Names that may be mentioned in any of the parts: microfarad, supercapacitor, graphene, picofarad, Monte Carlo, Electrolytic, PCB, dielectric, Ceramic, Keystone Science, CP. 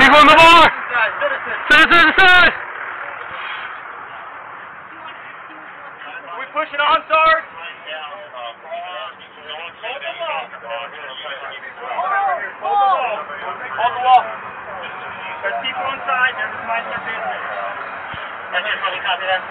Keep on the bar! Set it to the side! Are we pushing on, Sarge? Hold the wall. There's people inside, they're just minding their business. That's your buddy, copy that.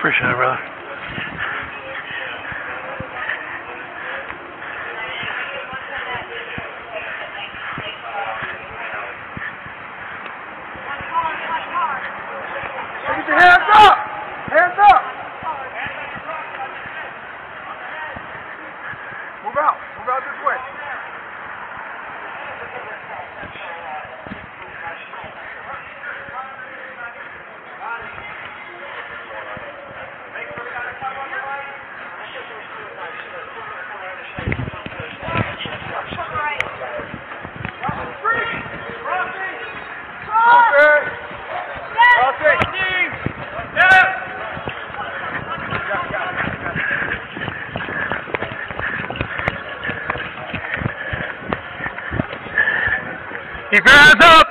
Appreciate it, brother. Get your hands up! Hands up! Move out. Move out this way. Keep your hands up!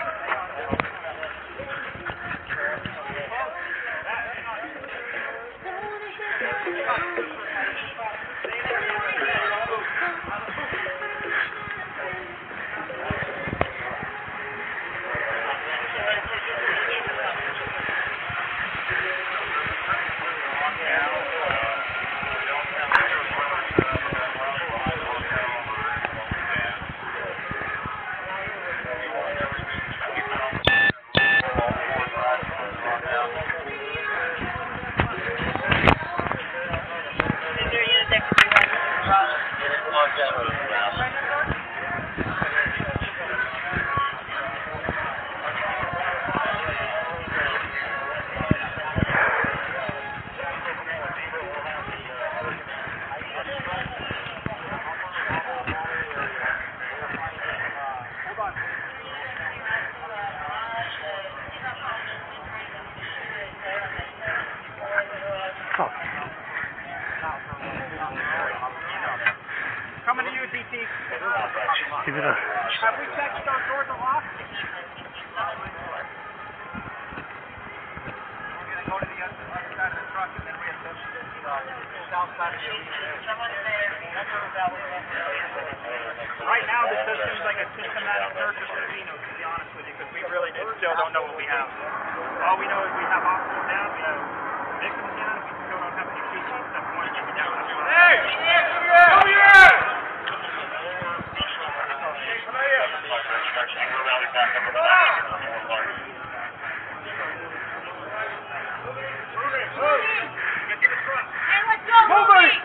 All we know is we have options down, we have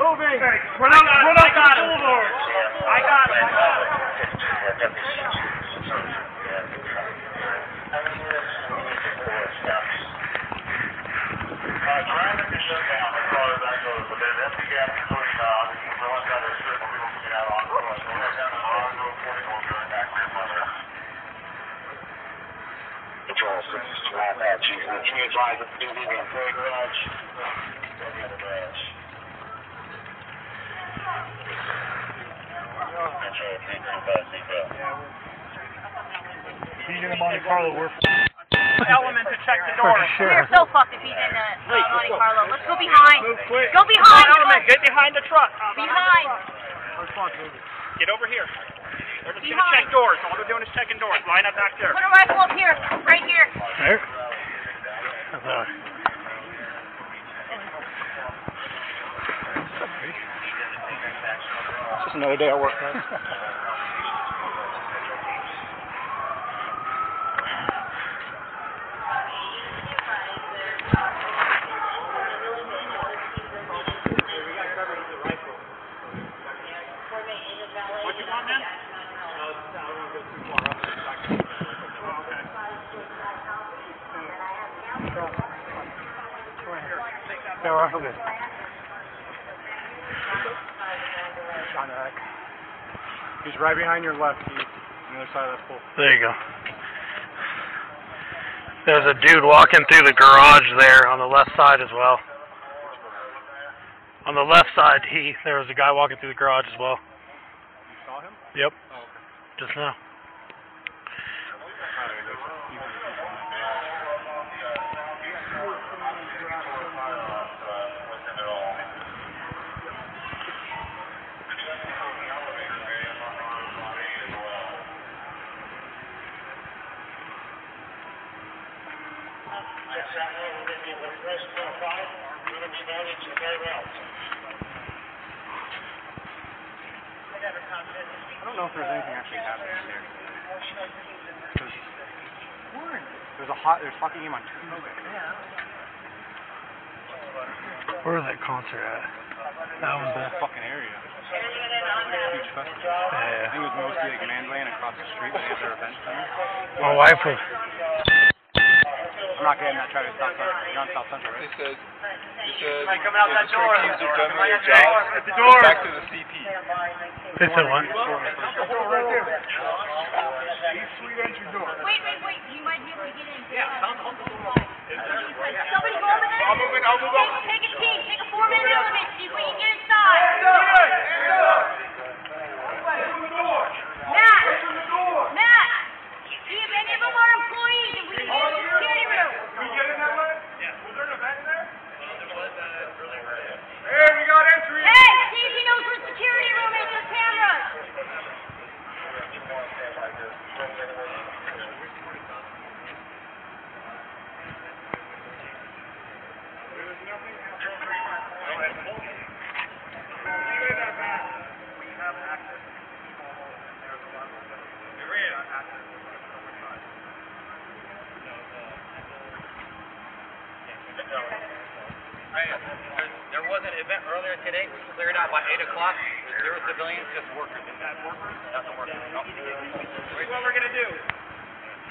Moving. Okay. Run out to the boulevard. I got it. Traffic is shut down as far as that goes, but there's empty gas at 39. So I got a strip we will get out on. We're down on Rondo 41 going back to your mother. Charleston is to drive at you. Can you drive the TV in Prairie Garage? Go the other branch. He's in Monte Carlo. We're element to check the door. Sure. We are so fucked if he didn't Monte Carlo. Let's go behind. Go behind. Get behind the truck. Behind. Get over here. They're just gonna check doors. All they're doing is checking doors. Line up back there. Put a rifle up here. Right here. There. It's just another day at work, right? What you want, man? I don't want to go too far up. Okay. All right. Okay. He's right behind your left, Keith, on the other side of that pole. There you go. There's a dude walking through the garage there on the left side as well. On the left side, there was a guy walking through the garage as well. Yep. Oh, okay. Just now. I don't know if there's anything actually happening there. There's a hockey game on Tuesday. Where is that concert at? That was that fucking area. Huge festival. Yeah. I think it was mostly like Manland across the street when they had their event there. My wife was. I'm not getting that traffic stop sign. You're on South Central, right? They said coming out that door. At the door. Back to the CP. They said what? Wait. You might be able to get in. Yeah. Somebody go over there. Take a team. Take a 4-minute element. See if we can get inside. Matt. See if any of them are employees and we can get in the security room. Can we get in that way? Yeah. Was there an event there? There was really early. Hey, we got entry. Hey, see if he knows where the security room is with cameras. There's nothing we have access to people and there's a lot of them. There is access. There was an event earlier today. We cleared out by 8 o'clock. There were civilians, just workers. Nothing workers. Here's what we're going to do.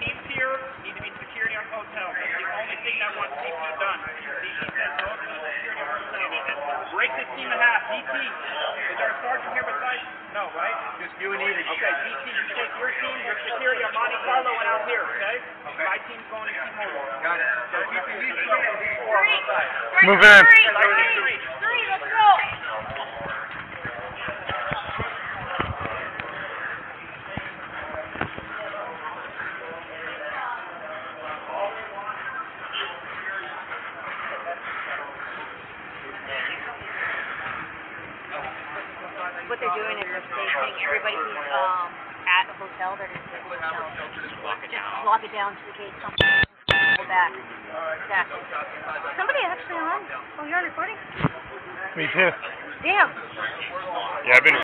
Teams here need to be security on hotels. That's the only thing that wants CP done. CP says both of the security on hotels. Break this team in half. DT, is there a sergeant here besides? No, right? Just you and Edie. Okay, DT, you take your team, your security on Monte Carlo and out here, okay? My team's going to team over. Got it. So DT, these two and these four on the side. Move in. Three, let's go. What they're doing is they're taking everybody who's at a hotel, they're just taking lock it down to the gate. Go back. Exactly. Somebody actually on. Oh, you're on recording? Me too. Damn. Yeah, I've been.